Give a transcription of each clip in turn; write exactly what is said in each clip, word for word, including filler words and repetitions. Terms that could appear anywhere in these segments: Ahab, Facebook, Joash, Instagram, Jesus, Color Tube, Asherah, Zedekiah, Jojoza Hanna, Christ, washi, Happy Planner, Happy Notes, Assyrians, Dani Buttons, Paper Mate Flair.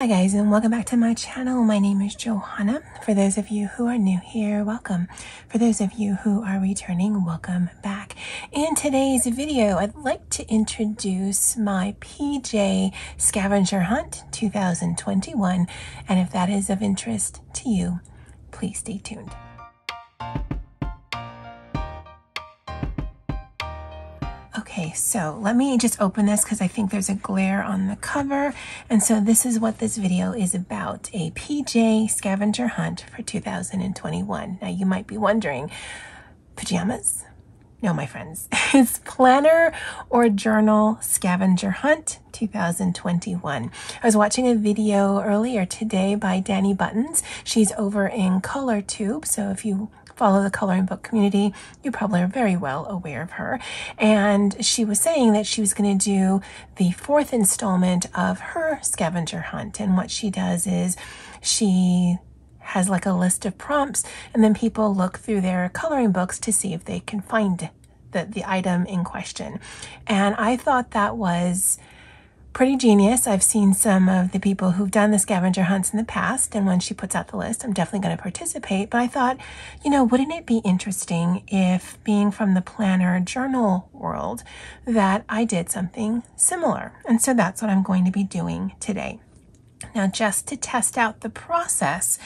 Hi guys, and welcome back to my channel. My name is Johanna. For those of you who are new here, welcome. For those of you who are returning, welcome back. In today's video, I'd like to introduce my P J Scavenger Hunt two thousand twenty-one, and if that is of interest to you, please stay tuned. Okay, so let me just open this because I think there's a glare on the cover. And so this is what this video is about, a P J scavenger hunt for two thousand twenty-one. Now you might be wondering, pajamas? No, my friends, it's planner or journal scavenger hunt two thousand twenty-one. I was watching a video earlier today by Dani Buttons. She's over in Color Tube, so if you follow the coloring book community, you probably are very well aware of her. And she was saying that she was going to do the fourth installment of her scavenger hunt. And what she does is she has like a list of prompts, and then people look through their coloring books to see if they can find the, the item in question. And I thought that was pretty genius. I've seen some of the people who've done the scavenger hunts in the past, and when she puts out the list, I'm definitely going to participate. But I thought, you know, wouldn't it be interesting if, being from the planner journal world, that I did something similar? And so that's what I'm going to be doing today. Now, just to test out the process,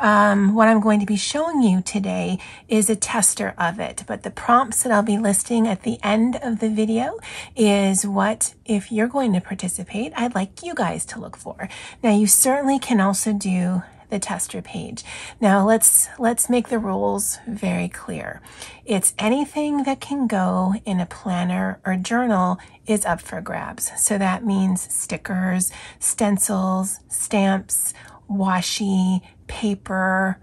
um, what I'm going to be showing you today is a tester of it. But the prompts that I'll be listing at the end of the video is what, if you're going to participate, I'd like you guys to look for. Now, you certainly can also do the tester page. Now let's let's make the rules very clear. It's anything that can go in a planner or journal is up for grabs. So that means stickers, stencils, stamps, washi, paper,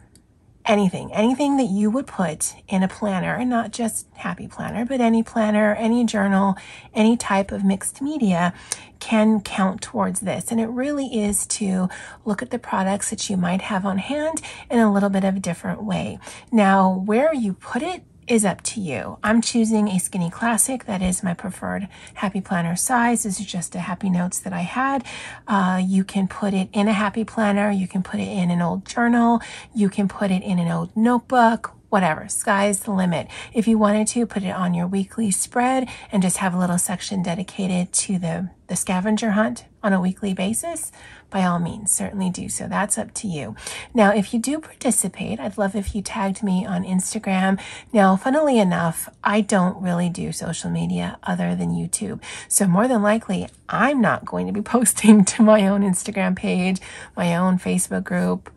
anything, anything that you would put in a planner, and not just Happy Planner, but any planner, any journal, any type of mixed media can count towards this. And it really is to look at the products that you might have on hand in a little bit of a different way. Now, where you put it is up to you. I'm choosing a Skinny Classic. That is my preferred Happy Planner size. This is just a Happy Notes that I had. Uh, you can put it in a Happy Planner. You can put it in an old journal. You can put it in an old notebook, whatever. Sky's the limit. If you wanted to, put it on your weekly spread and just have a little section dedicated to the, the scavenger hunt on a weekly basis. By all means, certainly do so. That's up to you. Now, if you do participate, I'd love if you tagged me on Instagram. Now, funnily enough, I don't really do social media other than YouTube. So more than likely, I'm not going to be posting to my own Instagram page, my own Facebook group.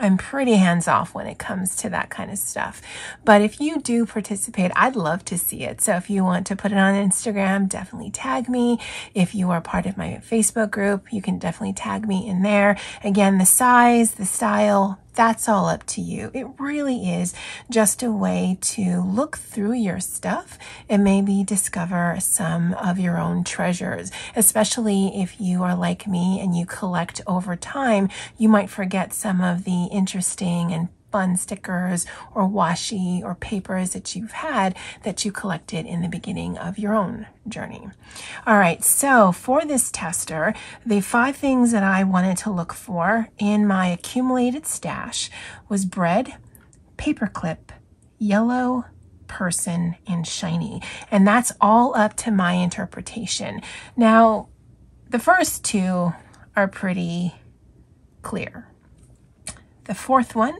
I'm pretty hands-off when it comes to that kind of stuff. But if you do participate, I'd love to see it. So if you want to put it on Instagram, definitely tag me. If you are part of my Facebook group, you can definitely tag me in there. Again, the size, the style, that's all up to you. It really is just a way to look through your stuff and maybe discover some of your own treasures, especially if you are like me and you collect over time. You might forget some of the interesting and fun stickers or washi or papers that you've had that you collected in the beginning of your own journey. All right, so for this tester, the five things that I wanted to look for in my accumulated stash was bread, paperclip, yellow, person, and shiny. And that's all up to my interpretation. Now, the first two are pretty clear. The fourth one,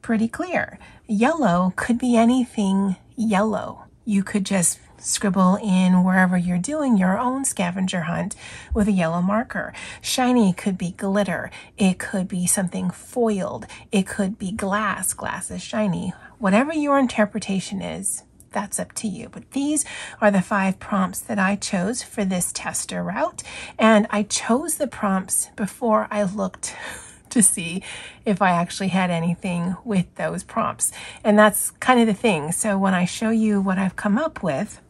pretty clear. Yellow could be anything yellow. You could just scribble in wherever you're doing your own scavenger hunt with a yellow marker. Shiny could be glitter. It could be something foiled. It could be glass. Glass is shiny. Whatever your interpretation is, that's up to you. But these are the five prompts that I chose for this tester route. And I chose the prompts before I looked to see if I actually had anything with those prompts. And that's kind of the thing. So when I show you what I've come up with,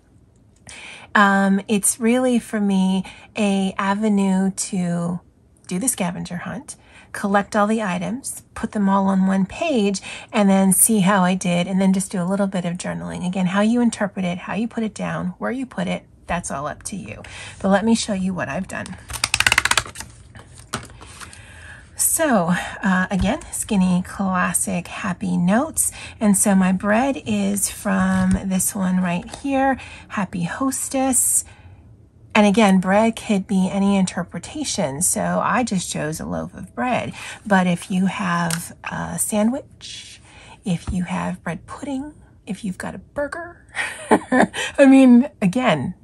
um, it's really for me an avenue to do the scavenger hunt, collect all the items, put them all on one page, and then see how I did, and then just do a little bit of journaling. Again, how you interpret it, how you put it down, where you put it, that's all up to you. But let me show you what I've done. So uh, again, Skinny Classic Happy Notes. And so my bread is from this one right here, Happy Hostess. And again, bread could be any interpretation. So I just chose a loaf of bread. But if you have a sandwich, if you have bread pudding, if you've got a burger, I mean, again,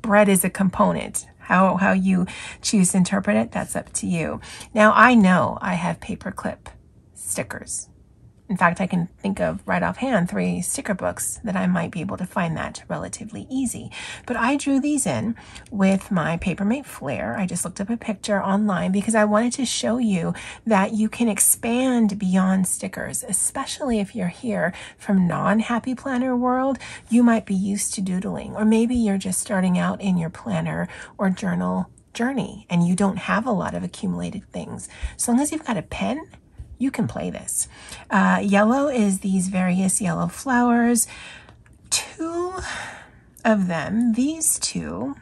bread is a component. How, how you choose to interpret it, that's up to you. Now, I know I have paperclip stickers. In fact, I can think of right offhand three sticker books that I might be able to find that relatively easy. But I drew these in with my Paper Mate Flair. I just looked up a picture online because I wanted to show you that you can expand beyond stickers, especially if you're here from non-Happy Planner world. You might be used to doodling, or maybe you're just starting out in your planner or journal journey and you don't have a lot of accumulated things. As long as you've got a pen, you can play this. Uh, yellow is these various yellow flowers. Two of them, these two,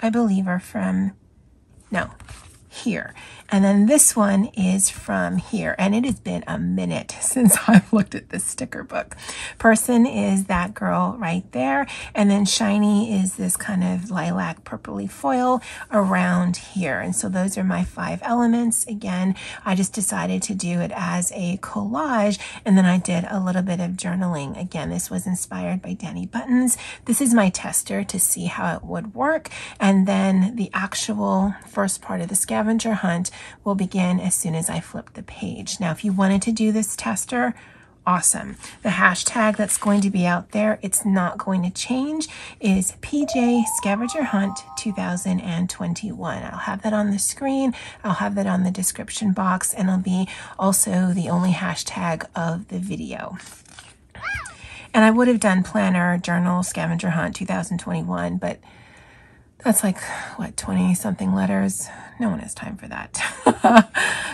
I believe are from, no, here. And then this one is from here. And it has been a minute since I've looked at this sticker book. Person is that girl right there. And then shiny is this kind of lilac purpley foil around here. And so those are my five elements. Again, I just decided to do it as a collage. And then I did a little bit of journaling. Again, this was inspired by Dani Buttons. This is my tester to see how it would work. And then the actual first part of the scavenger hunt will begin as soon as I flip the page. Now, if you wanted to do this tester, awesome. The hashtag that's going to be out there, it's not going to change, is P J Scavenger Hunt two thousand twenty-one. I'll have that on the screen. I'll have that on the description box, and it'll be also the only hashtag of the video. And I would have done Planner, Journal, Scavenger Hunt two thousand twenty-one, but that's like, what, twenty something letters? No one has time for that.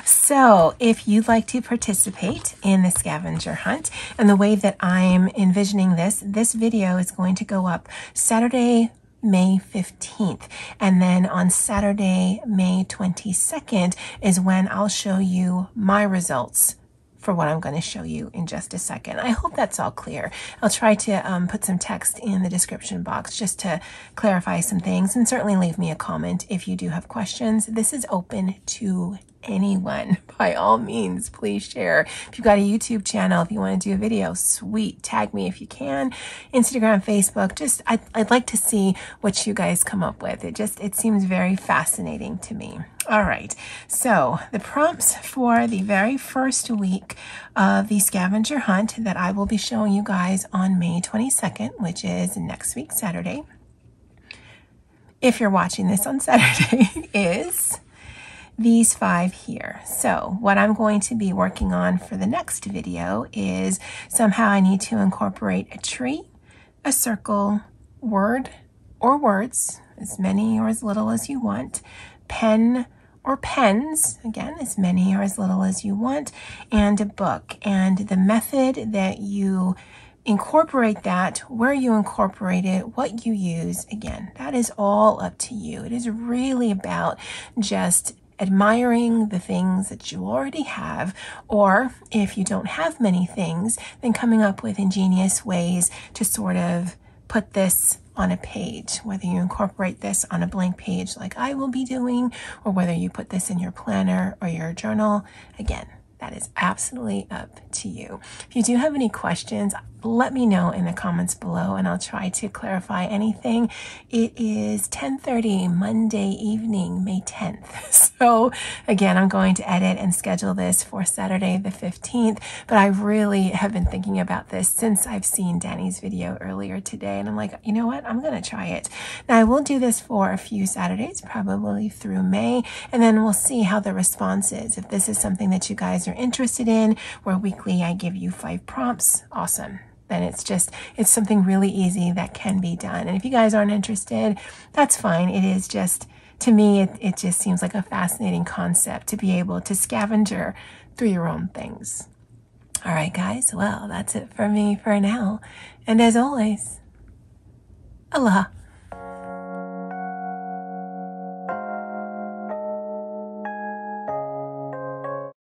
So if you'd like to participate in the scavenger hunt, and the way that I'm envisioning this, this video is going to go up Saturday, May fifteenth, and then on Saturday, May twenty-second is when I'll show you my results for what I'm going to show you in just a second. I hope that's all clear. I'll try to um, put some text in the description box just to clarify some things, and certainly leave me a comment if you do have questions. This is open to anyone. By all means, please share. If you've got a YouTube channel, if you want to do a video, sweet, tag me if you can. Instagram, Facebook, just I'd, I'd like to see what you guys come up with. It just, it seems very fascinating to me. All right, so the prompts for the very first week of the scavenger hunt that I will be showing you guys on May twenty-second, which is next week, Saturday, if you're watching this on Saturday, is these five here. So what I'm going to be working on for the next video is somehow I need to incorporate a tree, a circle, word or words, as many or as little as you want, pen or pens, again, as many or as little as you want, and a book. And the method that you incorporate that, where you incorporate it, what you use, again, that is all up to you. It is really about just admiring the things that you already have, or if you don't have many things, then coming up with ingenious ways to sort of put this on a page, whether you incorporate this on a blank page like I will be doing, or whether you put this in your planner or your journal. Again, that is absolutely up to you. If you do have any questions, let me know in the comments below and I'll try to clarify anything. It is ten thirty Monday evening, May tenth. So again, I'm going to edit and schedule this for Saturday the fifteenth, but I really have been thinking about this since I've seen Dani's video earlier today. And I'm like, you know what? I'm going to try it. Now I will do this for a few Saturdays, probably through May, and then we'll see how the response is. If this is something that you guys are interested in, where weekly I give you five prompts, awesome. Then it's just, it's something really easy that can be done. And if you guys aren't interested, that's fine. It is just, to me, it, it just seems like a fascinating concept to be able to scavenger through your own things. All right, guys. Well, that's it for me for now. And as always, aloha.